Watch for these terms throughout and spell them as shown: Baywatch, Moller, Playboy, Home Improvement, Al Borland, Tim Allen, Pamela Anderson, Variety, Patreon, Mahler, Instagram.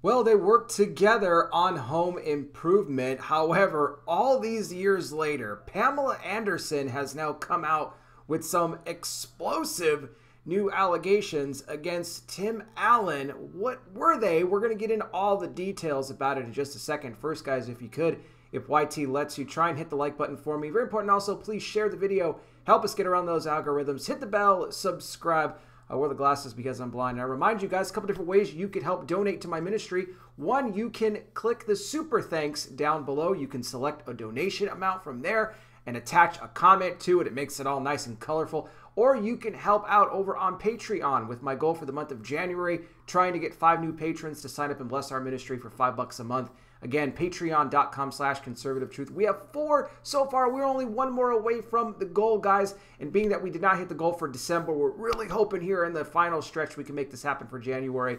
Well, they worked together on Home Improvement. However, all these years later, Pamela Anderson has now come out with some explosive new allegations against Tim Allen. What were they? We're going to get into all the details about it in just a second. First, guys, if you could, if YT lets you, try and hit the like button for me. Very important. Also, please share the video. Help us get around those algorithms. Hit the bell, subscribe. I wear the glasses because I'm blind. And I remind you guys a couple different ways you could help donate to my ministry. One, you can click the super thanks down below. You can select a donation amount from there and attach a comment to it. It makes it all nice and colorful. Or you can help out over on Patreon with my goal for the month of January, trying to get 5 new patrons to sign up and bless our ministry for $5 a month. Again, patreon.com/conservative truth. We have 4 so far. We're only 1 more away from the goal, guys. And being that we did not hit the goal for December, we're really hoping here in the final stretch we can make this happen for January.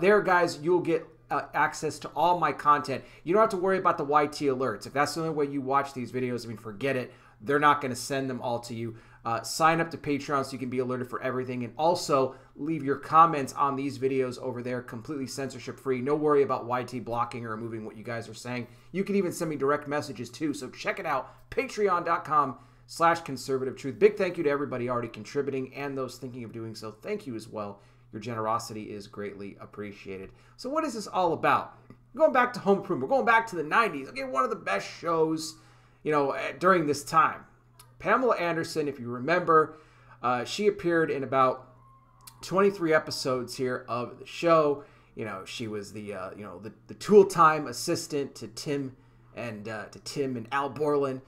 There, guys, you'll get access to all my content. You don't have to worry about the YT alerts. If that's the only way you watch these videos, I mean, forget it. They're not going to send them all to you. Sign up to Patreon so you can be alerted for everything. And also leave your comments on these videos over there, completely censorship free. No worry about YT blocking or removing what you guys are saying. You can even send me direct messages too. So check it out, patreon.com/conservative truth. Big thank you to everybody already contributing and those thinking of doing so. Thank you as well. Your generosity is greatly appreciated. So what is this all about? We're going back to Home Improvement. We're going back to the 90s. Okay, one of the best shows, you know, during this time. Pamela Anderson, if you remember, she appeared in about 23 episodes here of the show. You know, she was the you know, the tool time assistant to Tim and Al Borland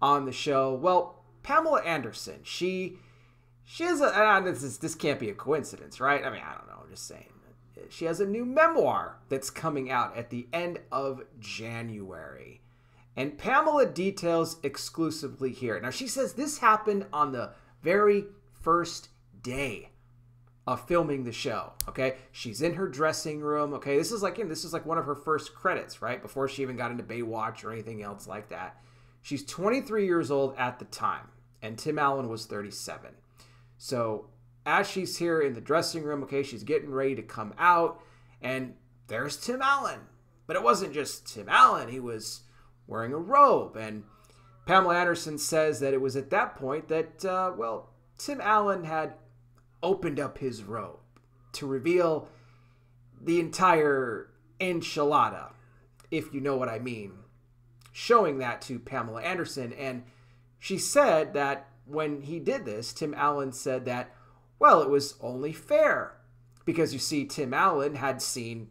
on the show. Well, Pamela Anderson, she has a, this can't be a coincidence, right? I mean, I don't know. I'm just saying. She has a new memoir that's coming out at the end of January. And Pamela details exclusively here. Now, she says this happened on the very first day of filming the show, okay? She's in her dressing room, okay? This is like, you know, this is like one of her first credits, right? Before she even got into Baywatch or anything else like that. She's 23 years old at the time, and Tim Allen was 37. So as she's here in the dressing room, okay, she's getting ready to come out, and there's Tim Allen. But it wasn't just Tim Allen. He was wearing a robe. And Pamela Anderson says that it was at that point that, well, Tim Allen had opened up his robe to reveal the entire enchilada, if you know what I mean, showing that to Pamela Anderson. And she said that when he did this, Tim Allen said that, well, it was only fair because, you see, Tim Allen had seen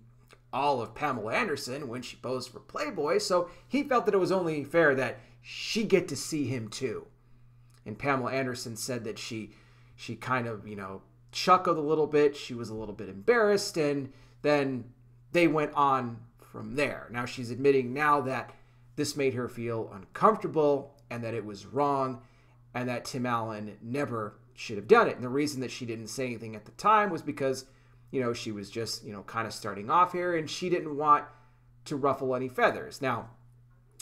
all of Pamela Anderson when she posed for Playboy, so he felt that it was only fair that she get to see him too. And Pamela Anderson said that she kind of, you know, chuckled a little bit. She was a little bit embarrassed, and then they went on from there. Now she's admitting now that this made her feel uncomfortable and that it was wrong and that Tim Allen never should have done it. And the reason that she didn't say anything at the time was because, you know, she was just, you know, kind of starting off here, and she didn't want to ruffle any feathers. Now,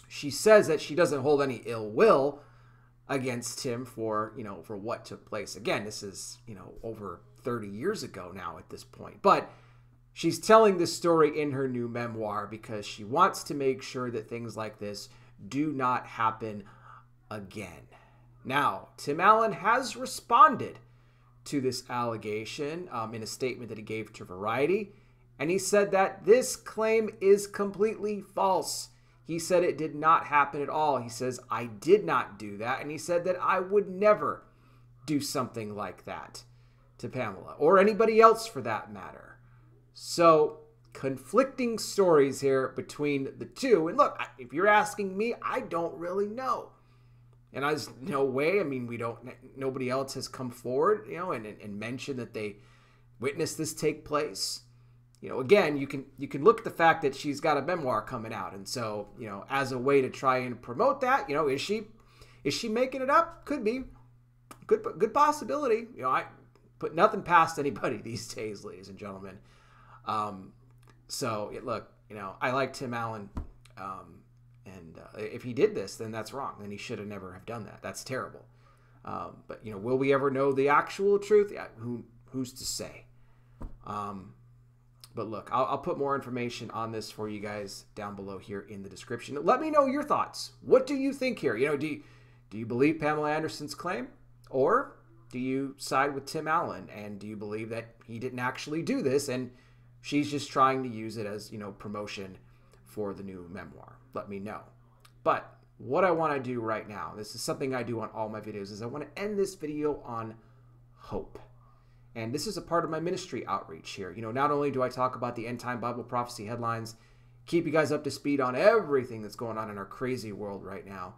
she says that she doesn't hold any ill will against him for, you know, for what took place. Again, this is, you know, over 30 years ago now at this point. But she's telling this story in her new memoir because she wants to make sure that things like this do not happen again. Now, Tim Allen has responded to this allegation in a statement that he gave to Variety. And he said that this claim is completely false. He said it did not happen at all. He says, I did not do that. And he said that I would never do something like that to Pamela or anybody else for that matter. So conflicting stories here between the two. And look, if you're asking me, I don't really know. And there's no way, I mean, nobody else has come forward, you know, and mentioned that they witnessed this take place. You know, again, you can look at the fact that she's got a memoir coming out. And so, you know, as a way to try and promote that, you know, is she making it up? Could be. Good possibility. You know, I put nothing past anybody these days, ladies and gentlemen. So look, you know, I like Tim Allen, and if he did this, then that's wrong. Then he should have never have done that. That's terrible. But, you know, will we ever know the actual truth? Yeah, who's to say? But look, I'll put more information on this for you guys down below here in the description. Let me know your thoughts. What do you think here? You know, do you believe Pamela Anderson's claim? Or do you side with Tim Allen? And do you believe that he didn't actually do this and she's just trying to use it as, you know, promotion for the new memoir? Let me know. But what I want to do right now, this is something I do on all my videos, is I want to end this video on hope. And this is a part of my ministry outreach here. You know, not only do I talk about the end-time Bible prophecy headlines, keep you guys up to speed on everything that's going on in our crazy world right now,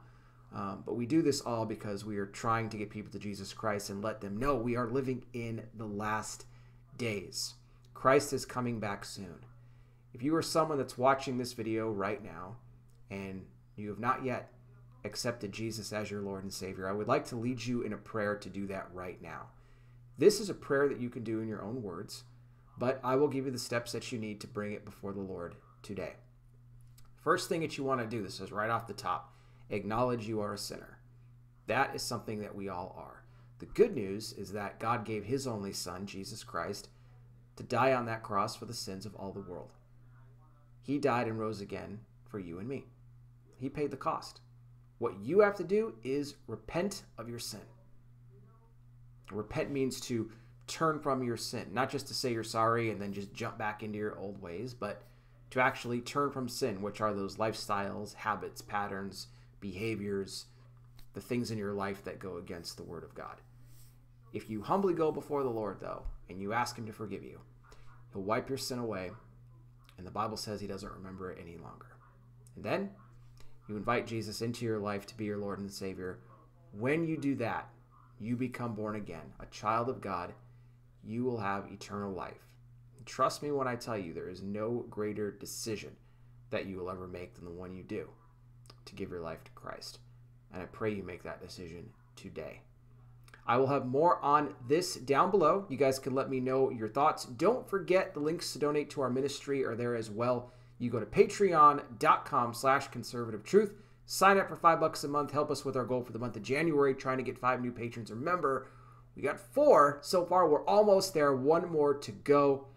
but we do this all because we are trying to get people to Jesus Christ and let them know we are living in the last days. Christ is coming back soon. If you are someone that's watching this video right now and you have not yet accepted Jesus as your Lord and Savior, I would like to lead you in a prayer to do that right now. This is a prayer that you can do in your own words, but I will give you the steps that you need to bring it before the Lord today. First thing that you want to do, this is right off the top, acknowledge you are a sinner. That is something that we all are. The good news is that God gave his only son, Jesus Christ, to die on that cross for the sins of all the world. He died and rose again for you and me. He paid the cost. What you have to do is repent of your sin. Repent means to turn from your sin, not just to say you're sorry and then just jump back into your old ways, but to actually turn from sin, which are those lifestyles, habits, patterns, behaviors, the things in your life that go against the Word of God. If you humbly go before the Lord, though, and you ask him to forgive you, he'll wipe your sin away, and the Bible says he doesn't remember it any longer. And then you invite Jesus into your life to be your Lord and Savior. When you do that, you become born again, a child of God. You will have eternal life. And trust me when I tell you, there is no greater decision that you will ever make than the one you do to give your life to Christ. And I pray you make that decision today. I will have more on this down below. You guys can let me know your thoughts. Don't forget the links to donate to our ministry are there as well. You go to patreon.com/conservative truth. Sign up for $5 a month. Help us with our goal for the month of January, trying to get 5 new patrons. Remember, we got 4 so far. We're almost there. 1 more to go.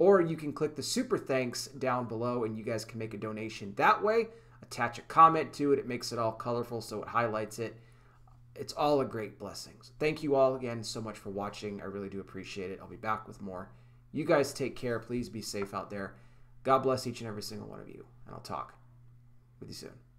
Or you can click the super thanks down below, and you guys can make a donation that way. Attach a comment to it. It makes it all colorful, so it highlights it. It's all a great blessing. Thank you all again so much for watching. I really do appreciate it. I'll be back with more. You guys take care. Please be safe out there. God bless each and every single one of you, and I'll talk with you soon.